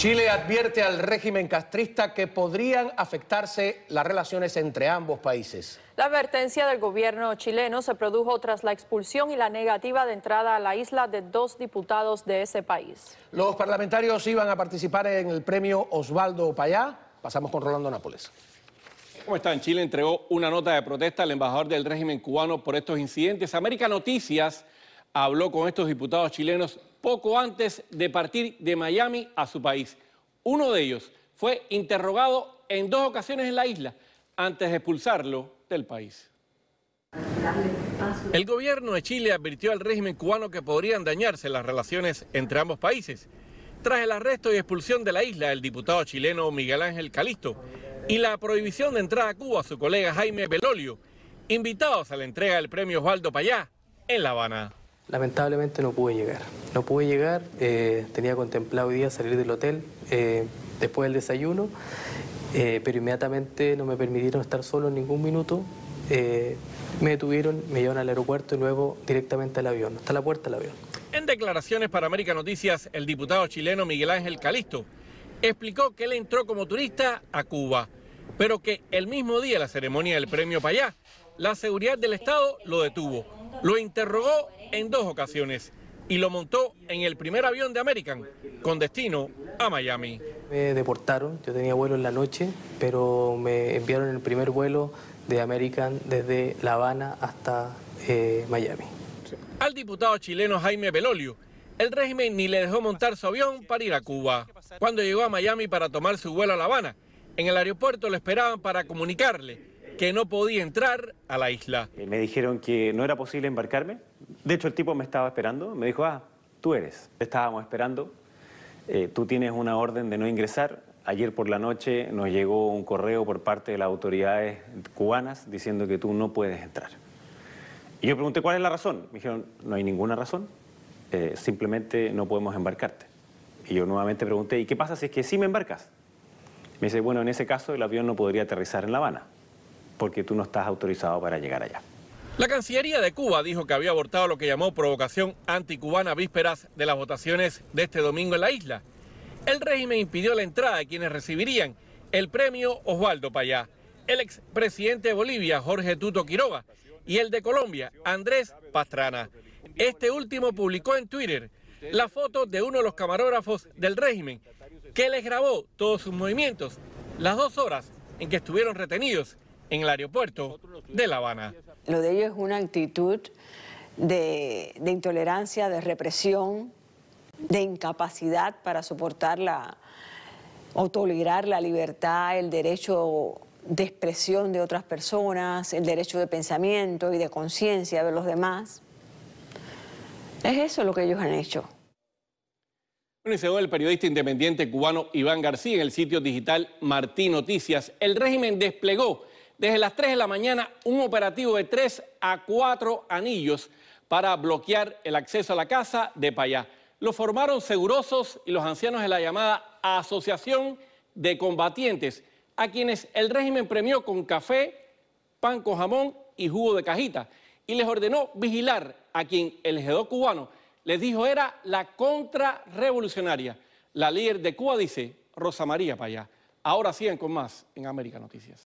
Chile advierte al régimen castrista que podrían afectarse las relaciones entre ambos países. La advertencia del gobierno chileno se produjo tras la expulsión y la negativa de entrada a la isla de dos diputados de ese país. Los parlamentarios iban a participar en el premio Osvaldo Payá. Pasamos con Rolando Nápoles. ¿Cómo están? Chile entregó una nota de protesta al embajador del régimen cubano por estos incidentes. América Noticias habló con estos diputados chilenos poco antes de partir de Miami a su país. Uno de ellos fue interrogado en dos ocasiones en la isla antes de expulsarlo del país. El gobierno de Chile advirtió al régimen cubano que podrían dañarse las relaciones entre ambos países tras el arresto y expulsión de la isla del diputado chileno Miguel Ángel Calisto y la prohibición de entrada a Cuba a su colega Jaime Bellolio, invitados a la entrega del premio Osvaldo Payá en La Habana. Lamentablemente no pude llegar, tenía contemplado hoy día salir del hotel después del desayuno, pero inmediatamente no me permitieron estar solo en ningún minuto, me detuvieron, me llevaron al aeropuerto y luego directamente al avión, hasta la puerta del avión. En declaraciones para América Noticias, el diputado chileno Miguel Ángel Calisto explicó que él entró como turista a Cuba, pero que el mismo día de la ceremonia del premio Payá, la seguridad del Estado lo detuvo, lo interrogó en dos ocasiones y lo montó en el primer avión de American con destino a Miami. Me deportaron, yo tenía vuelo en la noche, pero me enviaron el primer vuelo de American desde La Habana hasta Miami. Al diputado chileno Jaime Bellolio, el régimen ni le dejó montar su avión para ir a Cuba. Cuando llegó a Miami para tomar su vuelo a La Habana, en el aeropuerto lo esperaban para comunicarle que no podía entrar a la isla. Me dijeron que no era posible embarcarme. De hecho, el tipo me estaba esperando. Me dijo, tú eres. Te estábamos esperando. Tú tienes una orden de no ingresar. Ayer por la noche nos llegó un correo por parte de las autoridades cubanas diciendo que tú no puedes entrar. Y yo pregunté, ¿cuál es la razón? Me dijeron, no hay ninguna razón. Simplemente no podemos embarcarte. Y yo nuevamente pregunté, ¿y qué pasa si es que sí me embarcas? Me dice, bueno, en ese caso el avión no podría aterrizar en La Habana, porque tú no estás autorizado para llegar allá. La Cancillería de Cuba dijo que había abortado lo que llamó provocación anticubana vísperas de las votaciones de este domingo en la isla. El régimen impidió la entrada de quienes recibirían el premio Osvaldo Payá, el expresidente de Bolivia, Jorge Tuto Quiroga, y el de Colombia, Andrés Pastrana. Este último publicó en Twitter la foto de uno de los camarógrafos del régimen, que les grabó todos sus movimientos, las 2 horas en que estuvieron retenidos en el aeropuerto de La Habana. Lo de ellos es una actitud de intolerancia, de represión, de incapacidad para soportar o tolerar la libertad, el derecho de expresión de otras personas, el derecho de pensamiento y de conciencia de los demás. Es eso lo que ellos han hecho. Bueno, y según el periodista independiente cubano Iván García en el sitio digital Martín Noticias, el régimen desplegó desde las 3 de la mañana, un operativo de 3 a 4 anillos para bloquear el acceso a la casa de Payá. Lo formaron segurosos y los ancianos de la llamada Asociación de Combatientes, a quienes el régimen premió con café, pan con jamón y jugo de cajita, y les ordenó vigilar a quien el GEDO cubano les dijo era la contrarrevolucionaria. La líder de Cuba dice, Rosa María Payá. Ahora sigan con más en América Noticias.